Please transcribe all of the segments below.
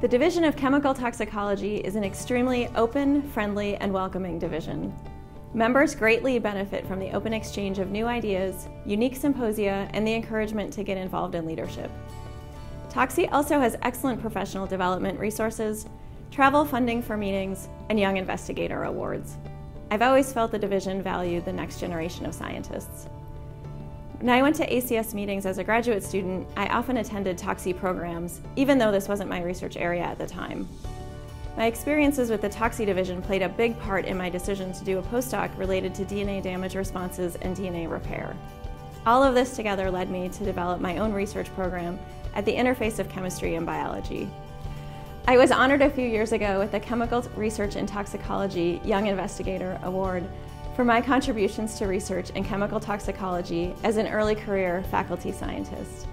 The Division of Chemical Toxicology is an extremely open, friendly, and welcoming division. Members greatly benefit from the open exchange of new ideas, unique symposia, and the encouragement to get involved in leadership. TOXI also has excellent professional development resources, travel funding for meetings, and Young Investigator Awards. I've always felt the division valued the next generation of scientists. When I went to ACS meetings as a graduate student, I often attended TOXI programs, even though this wasn't my research area at the time. My experiences with the TOXI division played a big part in my decision to do a postdoc related to DNA damage responses and DNA repair. All of this together led me to develop my own research program at the interface of chemistry and biology. I was honored a few years ago with the Chemical Research in Toxicology Young Investigator Award for my contributions to research in chemical toxicology as an early career faculty scientist.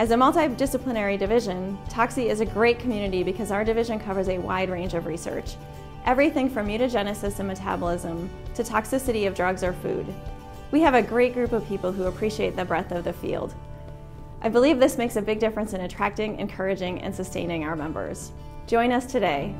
As a multidisciplinary division, TOXI is a great community because our division covers a wide range of research, everything from mutagenesis and metabolism to toxicity of drugs or food. We have a great group of people who appreciate the breadth of the field. I believe this makes a big difference in attracting, encouraging, and sustaining our members. Join us today.